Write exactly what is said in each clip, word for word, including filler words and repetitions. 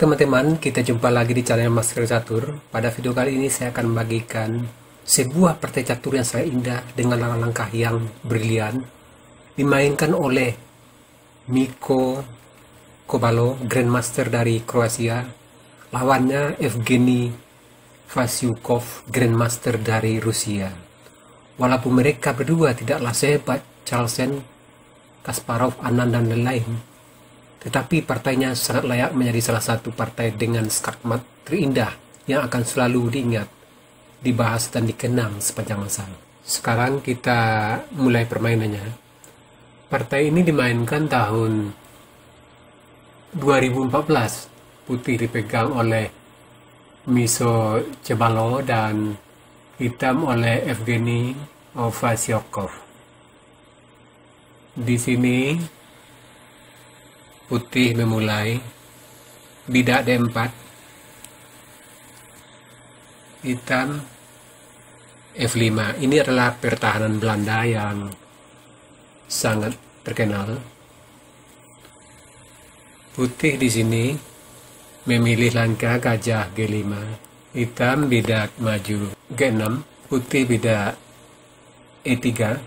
teman-teman, kita jumpa lagi di channel Master Catur. Pada video kali ini saya akan membagikan sebuah partai catur yang sangat indah dengan langkah-langkah yang brilian dimainkan oleh Miko Kobalo, Grandmaster dari Kroasia. Lawannya Evgeni Vasiukov, Grandmaster dari Rusia. Walaupun mereka berdua tidaklah sehebat Carlsen, Kasparov, Anand, dan lain-lain, tetapi partainya sangat layak menjadi salah satu partai dengan skakmat terindah yang akan selalu diingat, dibahas, dan dikenang sepanjang masa. Sekarang kita mulai permainannya. Partai ini dimainkan tahun dua ribu empat belas. Putih dipegang oleh Miso Cebalo dan hitam oleh Evgeni Vasiukov. Di sini putih memulai bidak D empat, hitam F lima. Ini adalah pertahanan Belanda yang sangat terkenal. Putih di sini memilih langkah gajah G lima, hitam bidak maju G enam, putih bidak E tiga.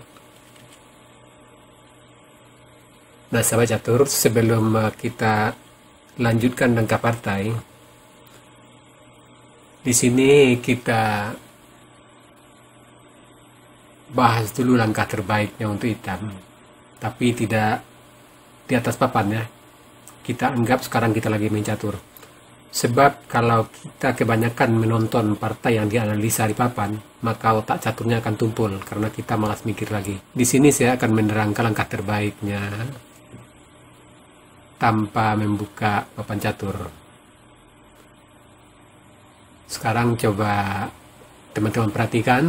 Nah sahabat catur, sebelum kita lanjutkan langkah partai, di sini kita bahas dulu langkah terbaiknya untuk hitam, tapi tidak di atas papan ya. Kita anggap sekarang kita lagi main catur. Sebab kalau kita kebanyakan menonton partai yang dianalisa di papan, maka otak caturnya akan tumpul karena kita malas mikir lagi. Di sini saya akan menerangkan langkah terbaiknya tanpa membuka papan catur. Sekarang coba teman-teman perhatikan.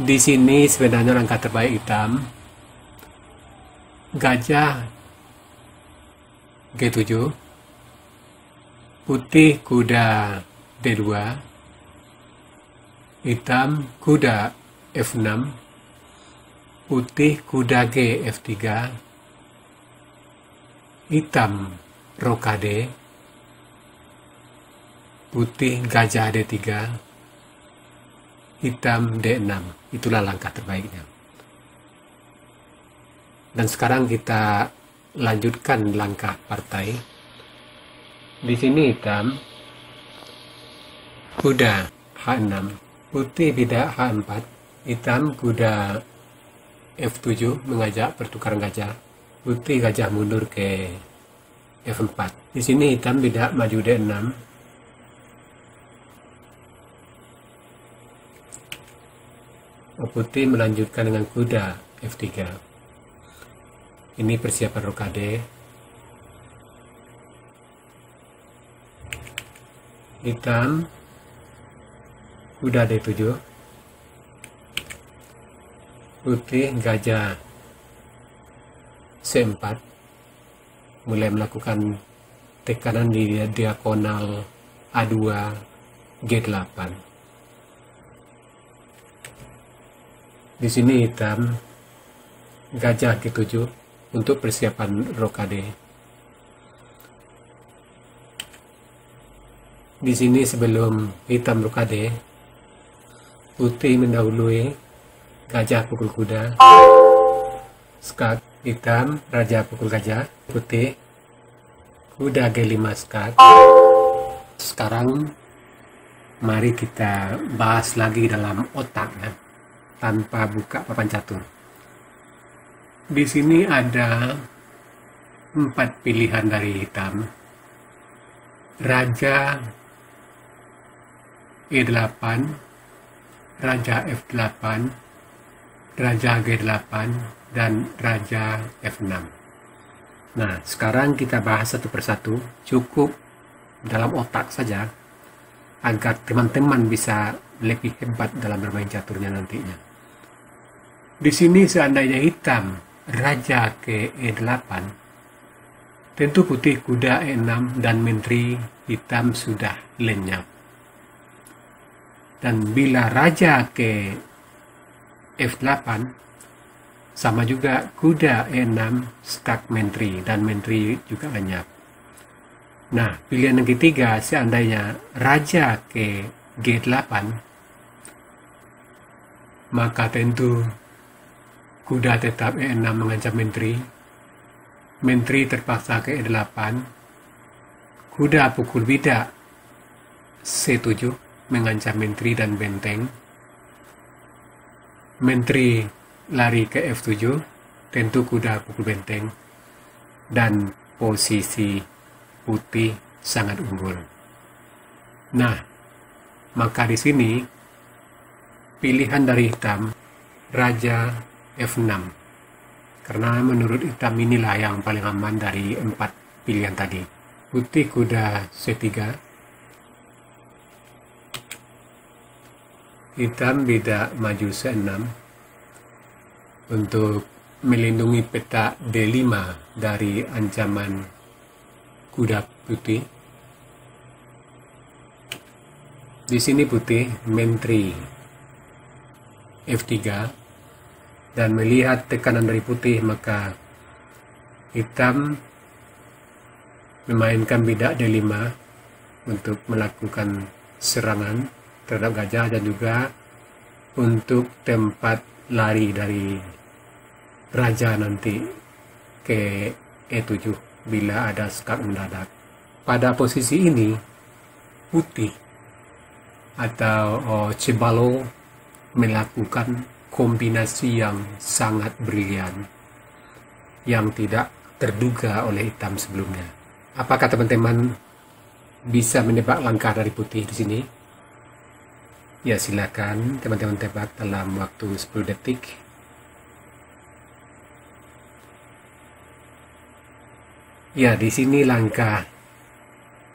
Di sini sebenarnya langkah terbaik hitam gajah G tujuh, putih kuda D dua, hitam kuda F enam, putih kuda G F tiga, hitam rokade, putih gajah D tiga, hitam D enam. Itulah langkah terbaiknya. Dan sekarang kita lanjutkan langkah partai. Di sini hitam kuda H enam, putih bidak H empat, hitam kuda F tujuh mengajak pertukaran gajah, putih gajah mundur ke F empat. Di sini hitam bidak maju D enam, putih melanjutkan dengan kuda F tiga. Ini persiapan rokade. Hitam kuda D tujuh, putih gajah C empat, mulai melakukan tekanan di diagonal A dua G delapan. Di sini hitam gajah G tujuh untuk persiapan rokade. Di sini sebelum hitam rokade, putih mendahului gajah pukul kuda, skak. Hitam raja pukul gajah, putih kuda G lima skak. Sekarang mari kita bahas lagi dalam otaknya tanpa buka papan catur. Di sini ada empat pilihan dari hitam. Raja E delapan, raja F delapan, raja G delapan, dan raja F enam. Nah, sekarang kita bahas satu persatu, cukup dalam otak saja, agar teman-teman bisa lebih hebat dalam bermain caturnya nantinya. Di sini seandainya hitam raja ke E delapan, tentu putih kuda E enam dan menteri hitam sudah lenyap. Dan bila raja ke F delapan, sama juga kuda E enam skak menteri, dan menteri juga lenyap. Nah, pilihan yang ketiga, seandainya raja ke G delapan, maka tentu kuda tetap E enam mengancam menteri. Menteri terpaksa ke E delapan. Kuda pukul bidak C tujuh mengancam menteri dan benteng. Menteri lari ke F tujuh, tentu kuda pukul benteng. Dan posisi putih sangat unggul. Nah, maka di sini pilihan dari hitam raja F enam, karena menurut hitam inilah yang paling aman dari empat pilihan tadi. Putih kuda C tiga, hitam tidak maju C enam untuk melindungi peta D lima dari ancaman kuda putih. Di sini putih menteri F tiga, dan melihat tekanan dari putih maka hitam memainkan bidak D lima untuk melakukan serangan terhadap gajah dan juga untuk tempat lari dari raja nanti ke E tujuh bila ada skak mendadak. Pada posisi ini putih atau oh, Cebalo melakukan kombinasi yang sangat brilian yang tidak terduga oleh hitam sebelumnya. Apakah teman-teman bisa menebak langkah dari putih di sini? Ya, silakan teman-teman tebak dalam waktu sepuluh detik. Ya, di sini langkah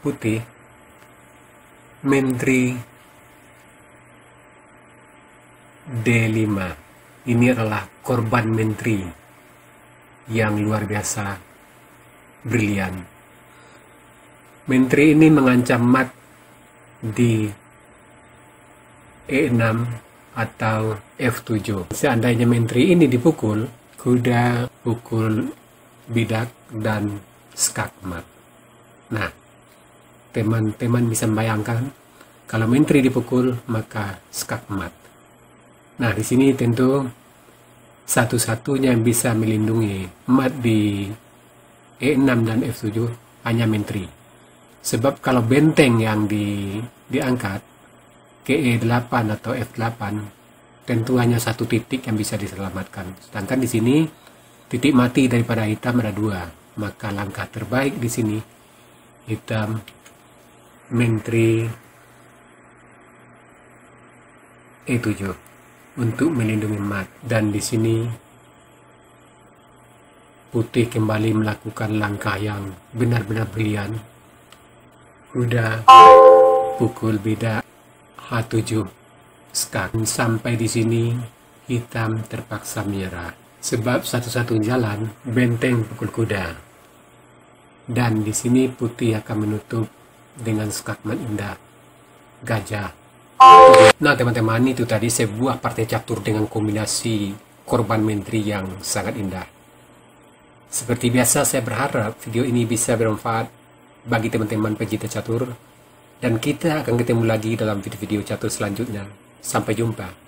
putih menteri D lima. Ini adalah korban menteri yang luar biasa brilian. Menteri ini mengancam mat di E enam atau F tujuh. Seandainya menteri ini dipukul, kuda pukul bidak dan skak mat. Nah, teman-teman bisa membayangkan kalau menteri dipukul maka skak mat. Nah, di sini tentu satu-satunya yang bisa melindungi mat di E enam dan F tujuh hanya menteri. Sebab kalau benteng yang di, diangkat ke E delapan atau F delapan, tentu hanya satu titik yang bisa diselamatkan. Sedangkan di sini titik mati daripada hitam ada dua. Maka langkah terbaik di sini hitam menteri E tujuh untuk melindungi mat, dan di sini putih kembali melakukan langkah yang benar-benar brilian. Kuda pukul bidak H tujuh skak. Sampai di sini hitam terpaksa menyerah, sebab satu-satunya jalan benteng pukul kuda. Dan di sini putih akan menutup dengan skakmat indah gajah. Nah, teman-teman, itu tadi sebuah partai catur dengan kombinasi korban menteri yang sangat indah. Seperti biasa, saya berharap video ini bisa bermanfaat bagi teman-teman pecinta catur. Dan kita akan ketemu lagi dalam video-video catur selanjutnya. Sampai jumpa.